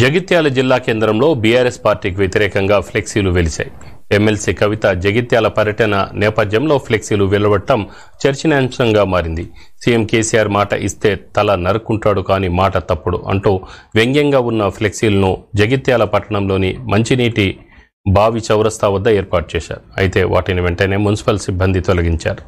జగిత్యాల జిల్లా కేంద్రంలో బీఆర్ఎస్ పార్టీకి వ్యతిరేకంగా ఫ్లెక్సీలు వెలిశాయి. ఎమ్మెల్సీ కవిత జగిత్యాల పర్యటన నేపథ్యంలో ఫ్లెక్సీలు వెలువడటం చర్చనీయాంశంగా మారింది. సీఎం కేసీఆర్ మాట ఇస్తే తల నరుక్కుంటాడు, కానీ మాట తప్పుడు అంటూ వ్యంగ్యంగా ఉన్న ఫ్లెక్సీలను జగిత్యాల పట్టణంలోని మంచినీటి బావి చౌరస్తా వద్ద ఏర్పాటు చేశారు. అయితే వాటిని వెంటనే మున్సిపల్ సిబ్బంది తొలగించారు.